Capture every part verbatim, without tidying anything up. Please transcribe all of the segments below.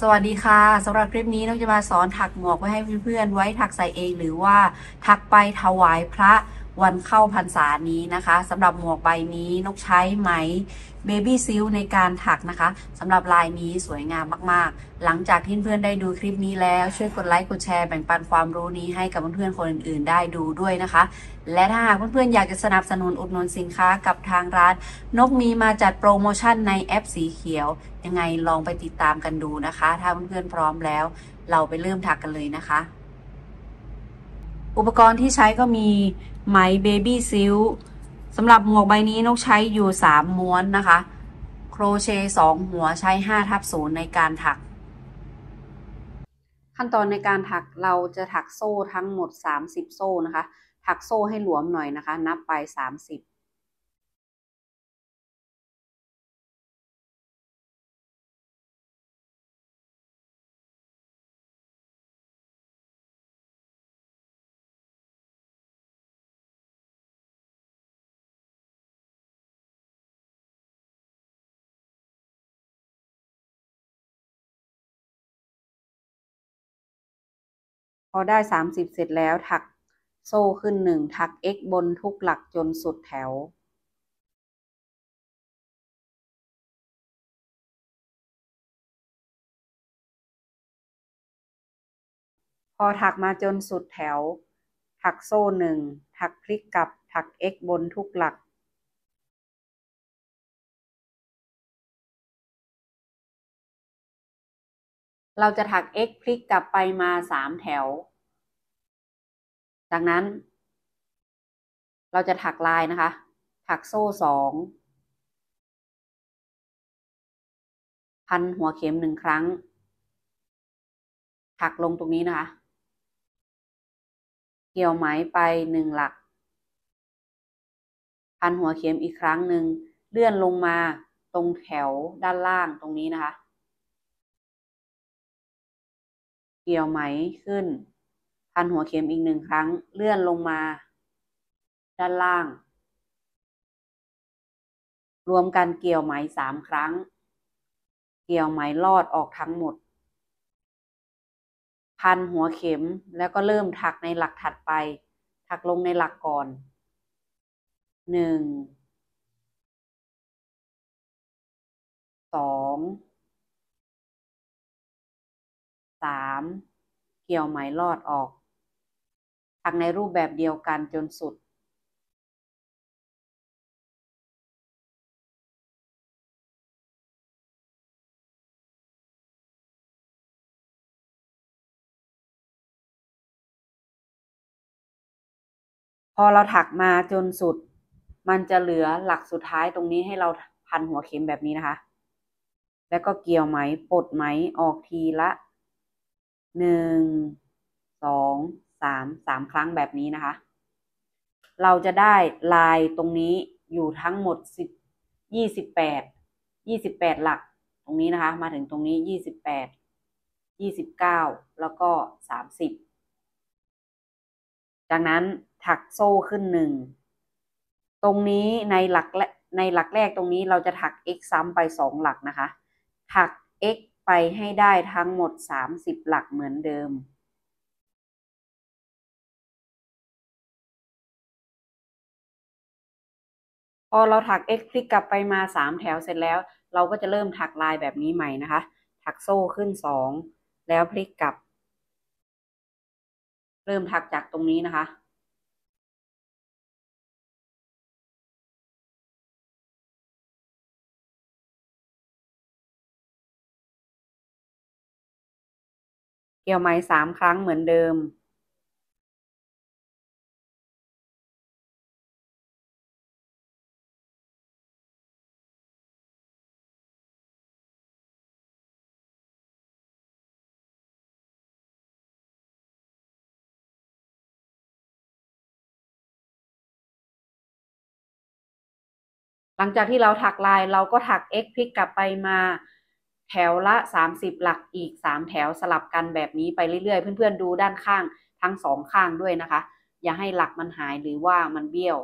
สวัสดีค่ะสำหรับคลิปนี้น้องจะมาสอนถักหมวกไว้ให้เพื่อนๆไว้ถักใส่เองหรือว่าถักไปถวายพระวันเข้าพรรษานี้นะคะสำหรับหมวกใบนี้นกใช้ไหมเบบี้ซิลในการถักนะคะสำหรับลายนี้สวยงามมากๆหลังจากที่เพื่อนๆได้ดูคลิปนี้แล้วช่วยกดไลค์กดแชร์แบ่งปันความรู้นี้ให้กับเพื่อนๆคนอื่นๆได้ดูด้วยนะคะและถ้าหากเพื่อนๆอยากจะสนับสนุนอุดหนุนสินค้ากับทางร้านนกมีมาจัดโปรโมชั่นในแอปสีเขียวยังไงลองไปติดตามกันดูนะคะถ้าเพื่อนๆพร้อมแล้วเราไปเริ่มถักกันเลยนะคะอุปกรณ์ที่ใช้ก็มีไหมเบบี้ซิลสำหรับหมวกใบนี้นกใช้อยู่สามม้วนนะคะโครเชต์สองหัวใช้ห้าทับศูนย์ในการถักขั้นตอนในการถักเราจะถักโซ่ทั้งหมดสามสิบโซ่นะคะถักโซ่ให้หลวมหน่อยนะคะนับไปสามสิบพอได้สามสิบเสร็จแล้วถักโซ่ขึ้นหนึ่งถัก x บนทุกหลักจนสุดแถวพอถักมาจนสุดแถวถักโซ่หนึ่งถักพลิกกลับถัก x บนทุกหลักเราจะถัก x พลิกกลับไปมาสามแถวจากนั้นเราจะถักลายนะคะถักโซ่สองพันหัวเข็มหนึ่งครั้งถักลงตรงนี้นะคะเกี่ยวไหมไปหนึ่งหลักพันหัวเข็มอีกครั้งหนึ่งเลื่อนลงมาตรงแถวด้านล่างตรงนี้นะคะเกี่ยวไหมขึ้นพันหัวเข็มอีกหนึ่งครั้งเลื่อนลงมาด้านล่างรวมกันเกี่ยวไหมสามครั้งเกี่ยวไหมลอดออกทั้งหมดพันหัวเข็มแล้วก็เริ่มถักในหลักถัดไปถักลงในหลักก่อนหนึ่งสองสามเกี่ยวไหมลอดออกถักในรูปแบบเดียวกันจนสุดพอเราถักมาจนสุดมันจะเหลือหลักสุดท้ายตรงนี้ให้เราพันหัวเข็มแบบนี้นะคะแล้วก็เกี่ยวไหมปลดไหมออกทีละหนึ่งสองสามสามครั้งแบบนี้นะคะเราจะได้ลายตรงนี้อยู่ทั้งหมดสิบยี่สิบแปดยี่สิบแปดหลักตรงนี้นะคะมาถึงตรงนี้ยี่สิบแปดยี่สิบเก้าแล้วก็สามสิบจากนั้นถักโซ่ขึ้นหนึ่งตรงนี้ในหลักและในหลักแรกตรงนี้เราจะถัก x ซ้ำไปสองหลักนะคะถัก xไปให้ได้ทั้งหมดสามสิบหลักเหมือนเดิมพอเราถัก x คลิกกลับไปมาสามแถวเสร็จแล้วเราก็จะเริ่มถักลายแบบนี้ใหม่นะคะถักโซ่ขึ้นสองแล้วพลิกกลับเริ่มถักจากตรงนี้นะคะเกี่ยวไหมสามครั้งเหมือนเดิมหลังจากที่เราถักลายเราก็ถัก x พลิกกลับไปมาแถวละสามสิบหลักอีกสามแถวสลับกันแบบนี้ไปเรื่อยๆเพื่อนๆดูด้านข้างทั้งสองข้างด้วยนะคะอย่าให้หลักมันหายหรือว่ามันเบี้ยว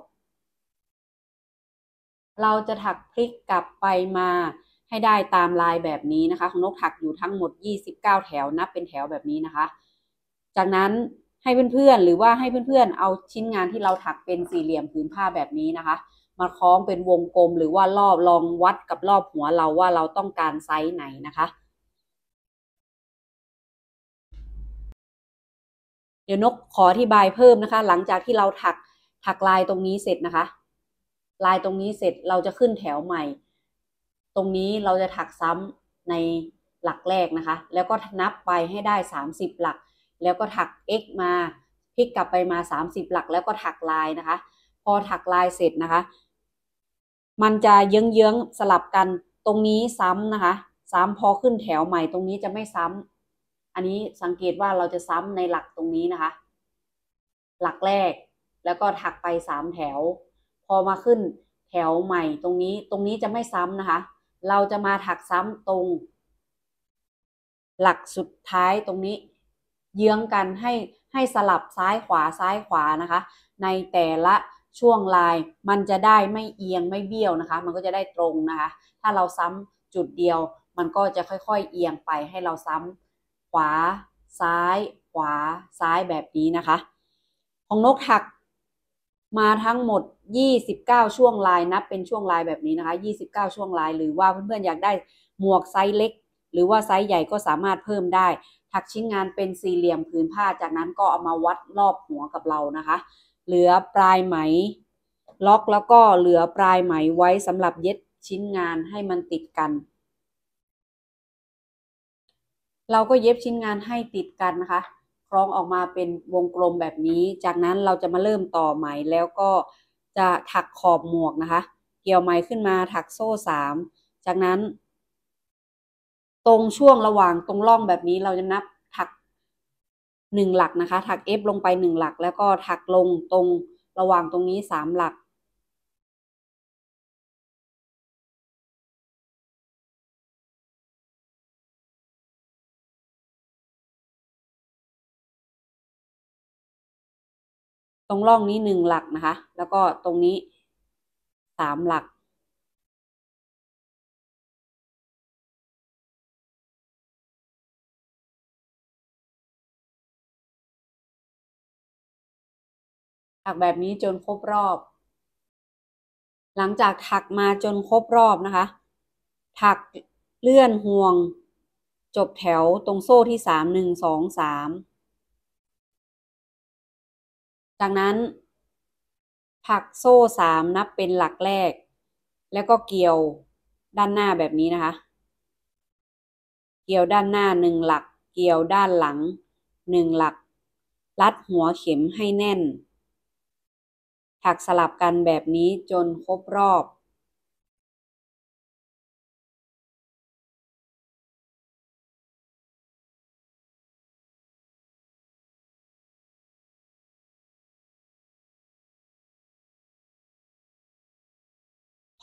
เราจะถักพลิกกลับไปมา ให้ได้ตามลายแบบนี้นะคะของนกถักอยู่ทั้งหมดยี่สิบเก้าแถวนับเป็นแถวแบบนี้นะคะจากนั้นให้เพื่อนๆหรือว่าให้เพื่อนๆเอาชิ้นงานที่เราถักเป็นสี่เหลี่ยมผืนผ้าแบบนี้นะคะมาคล้องเป็นวงกลมหรือว่ารอบลองวัดกับรอบหัวเราว่าเราต้องการไซส์ไหนนะคะเดี๋ยวนกขออธิบายเพิ่มนะคะหลังจากที่เราถักถักลายตรงนี้เสร็จนะคะลายตรงนี้เสร็จเราจะขึ้นแถวใหม่ตรงนี้เราจะถักซ้ำในหลักแรกนะคะแล้วก็นับไปให้ได้สามสิบหลักแล้วก็ถัก x มาพลิกกลับไปมาสามสิบหลักแล้วก็ถักลายนะคะพอถักลายเสร็จนะคะมันจะเยื้องๆสลับกันตรงนี้ซ้ำนะคะซ้ำพอขึ้นแถวใหม่ตรงนี้จะไม่ซ้ำอันนี้สังเกตว่าเราจะซ้ำในหลักตรงนี้นะคะหลักแรกแล้วก็ถักไปสามแถวพอมาขึ้นแถวใหม่ตรงนี้ตรงนี้จะไม่ซ้ำนะคะเราจะมาถักซ้ำตรงหลักสุดท้ายตรงนี้เยื้องกันให้ให้สลับซ้ายขวาซ้ายขวานะคะในแต่ละช่วงลายมันจะได้ไม่เอียงไม่เบี้ยวนะคะมันก็จะได้ตรงนะคะถ้าเราซ้ำจุดเดียวมันก็จะค่อยๆเอียงไปให้เราซ้ำขวาซ้ายขวาซ้ายแบบนี้นะคะของนกถักมาทั้งหมดยี่สิบเก้าช่วงลายนับเป็นช่วงลายแบบนี้นะคะยี่สิบเก้าช่วงลายหรือว่าเพื่อนๆอยากได้หมวกไซส์เล็กหรือว่าไซส์ใหญ่ก็สามารถเพิ่มได้ถักชิ้นงานเป็นสี่เหลี่ยมผืนผ้าจากนั้นก็เอามาวัดรอบหัวกับเรานะคะเหลือปลายไหมล็อกแล้วก็เหลือปลายไหมไว้สำหรับเย็บชิ้นงานให้มันติดกันเราก็เย็บชิ้นงานให้ติดกันนะคะคล้องออกมาเป็นวงกลมแบบนี้จากนั้นเราจะมาเริ่มต่อไหมแล้วก็จะถักขอบหมวกนะคะเกี่ยวไหมขึ้นมาถักโซ่สามจากนั้นตรงช่วงระหว่างตรงร่องแบบนี้เราจะนับถักหนึ่งหลักนะคะถัก F ลงไปหนึ่งหลักแล้วก็ถักลงตรงระหว่างตรงนี้สามหลักตรงร่องนี้หนึ่งหลักนะคะแล้วก็ตรงนี้สามหลักถักแบบนี้จนครบรอบหลังจากถักมาจนครบรอบนะคะถักเลื่อนห่วงจบแถวตรงโซ่ที่สามหนึ่งสองสามจากนั้นถักโซ่สามนับเป็นหลักแรกแล้วก็เกี่ยวด้านหน้าแบบนี้นะคะเกี่ยวด้านหน้าหนึ่งหลักเกี่ยวด้านหลังหนึ่งหลักรัดหัวเข็มให้แน่นถักสลับกันแบบนี้จนครบรอบ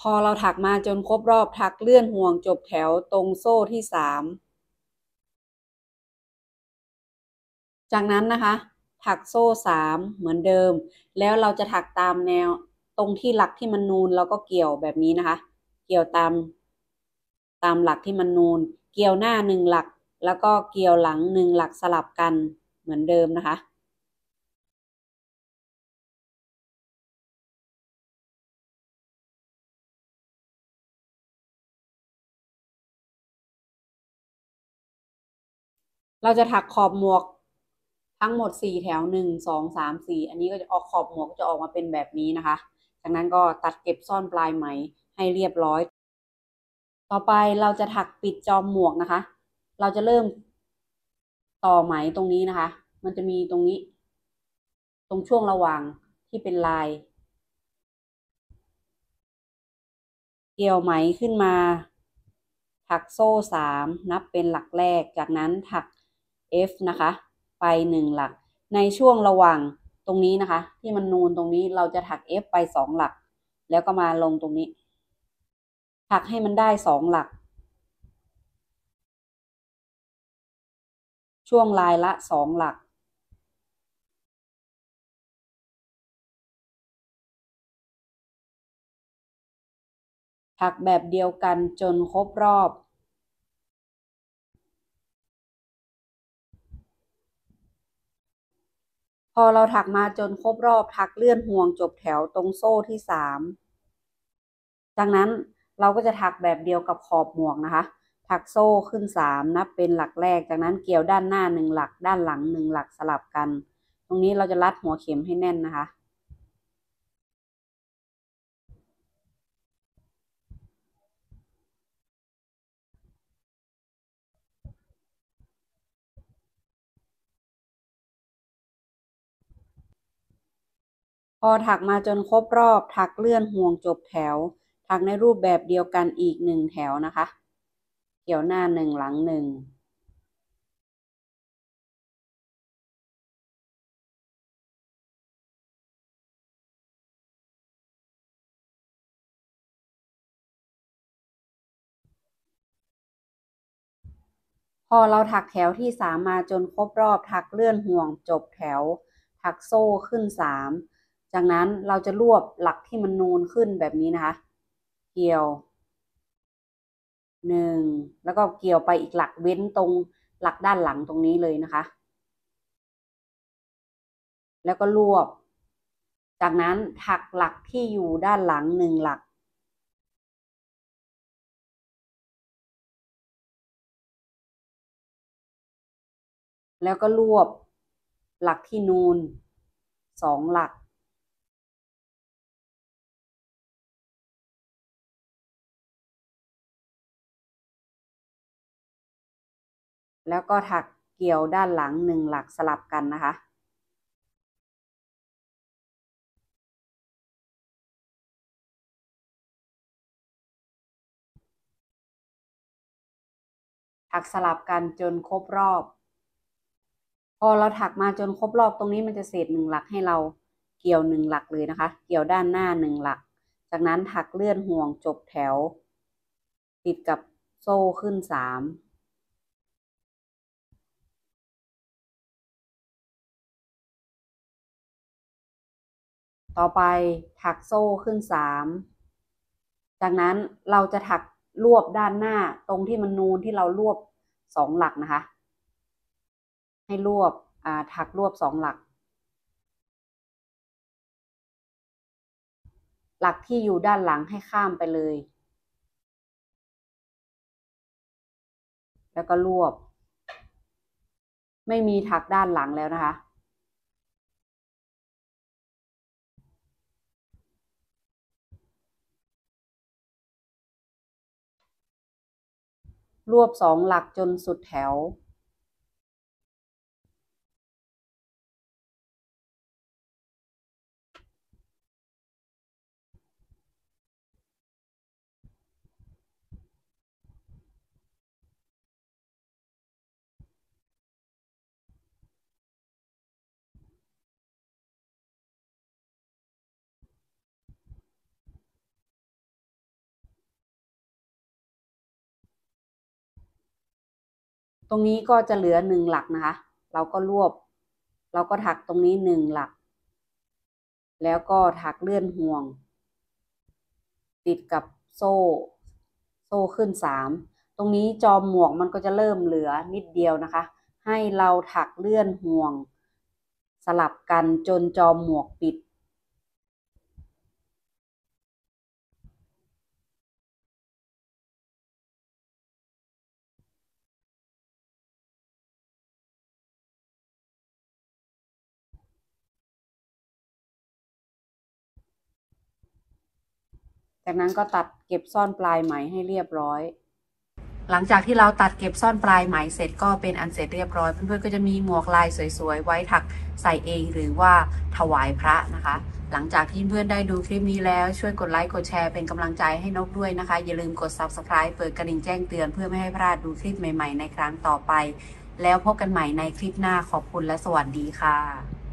พอเราถักมาจนครบรอบถักเลื่อนห่วงจบแถวตรงโซ่ที่สามจากนั้นนะคะถักโซ่สามเหมือนเดิมแล้วเราจะถักตามแนวตรงที่หลักที่มันนูนเราก็เกี่ยวแบบนี้นะคะเกี่ยวตามตามหลักที่มันนูนเกี่ยวหน้าหนึ่งหลักแล้วก็เกี่ยวหลังหนึ่งหลักสลับกันเหมือนเดิมนะคะเราจะถักขอบหมวกทั้งหมดสี่แถวหนึ่งสองสามสี่อันนี้ก็จะออกขอบหมวกก็จะออกมาเป็นแบบนี้นะคะจากนั้นก็ตัดเก็บซ่อนปลายไหมให้เรียบร้อยต่อไปเราจะถักปิดจอมหมวกนะคะเราจะเริ่มต่อไหมตรงนี้นะคะมันจะมีตรงนี้ตรงช่วงระหว่างที่เป็นลายเกี่ยวไหมขึ้นมาถักโซ่สามนับเป็นหลักแรกจากนั้นถัก F นะคะไปหนึ่งหลักในช่วงระหว่างตรงนี้นะคะที่มันนูนตรงนี้เราจะถัก F ไปสองหลักแล้วก็มาลงตรงนี้ถักให้มันได้สองหลักช่วงลายละสองหลักถั ถักแบบเดียวกันจนครบรอบพอเราถักมาจนครบรอบถักเลื่อนห่วงจบแถวตรงโซ่ที่สามจากนั้นเราก็จะถักแบบเดียวกับขอบหมวกนะคะถักโซ่ขึ้นสามนับเป็นหลักแรกจากนั้นเกี่ยวด้านหน้าหนึ่งหลักด้านหลังหนึ่งหลักสลับกันตรงนี้เราจะรัดหัวเข็มให้แน่นนะคะพอถักมาจนครบรอบถักเลื่อนห่วงจบแถวถักในรูปแบบเดียวกันอีกหนึ่งแถวนะคะเกี่ยวหน้าหนึ่งหลังหนึ่งพอเราถักแถวที่สามมาจนครบรอบถักเลื่อนห่วงจบแถวถักโซ่ขึ้นสามจากนั้นเราจะรวบหลักที่มันนูนขึ้นแบบนี้นะคะเกี่ยวหนึ่งแล้วก็เกี่ยวไปอีกหลักเว้นตรงหลักด้านหลังตรงนี้เลยนะคะแล้วก็รวบจากนั้นถักหลักที่อยู่ด้านหลังหนึ่งหลักแล้วก็รวบหลักที่นูนสองหลักแล้วก็ถักเกี่ยวด้านหลังหนึ่งหลักสลับกันนะคะถักสลับกันจนครบรอบพอเราถักมาจนครบรอบตรงนี้มันจะเศษหนึ่งหลักให้เราเกี่ยวหนึ่งหลักเลยนะคะเกี่ยวด้านหน้าหนึ่งหลักจากนั้นถักเลื่อนห่วงจบแถวติดกับโซ่ขึ้นสามต่อไปถักโซ่ขึ้นสามจากนั้นเราจะถักรวบด้านหน้าตรงที่มันนูนที่เรารวบสองหลักนะคะให้รวบอ่าถักรวบสองหลักหลักที่อยู่ด้านหลังให้ข้ามไปเลยแล้วก็รวบไม่มีถักด้านหลังแล้วนะคะรวบสองหลักจนสุดแถวตรงนี้ก็จะเหลือหนึ่งหลักนะคะเราก็รวบเราก็ถักตรงนี้หนึ่งหลักแล้วก็ถักเลื่อนห่วงติดกับโซ่โซ่ขึ้นสามตรงนี้จอมหมวกมันก็จะเริ่มเหลือนิดเดียวนะคะให้เราถักเลื่อนห่วงสลับกันจนจอมหมวกปิดจากนั้นก็ตัดเก็บซ่อนปลายไหมให้เรียบร้อยหลังจากที่เราตัดเก็บซ่อนปลายไหมเสร็จก็เป็นอันเสร็จเรียบร้อยเพื่อนๆก็จะมีหมวกลายสวยๆไว้ถักใส่เองหรือว่าถวายพระนะคะหลังจากที่เพื่อนๆได้ดูคลิปนี้แล้วช่วยกดไลค์กดแชร์เป็นกำลังใจให้นกด้วยนะคะอย่าลืมกด ซับสไครบ์ เปิดกระดิ่งแจ้งเตือนเพื่อไม่ให้พลาดดูคลิปใหม่ๆในครั้งต่อไปแล้วพบกันใหม่ในคลิปหน้าขอบคุณและสวัสดีค่ะ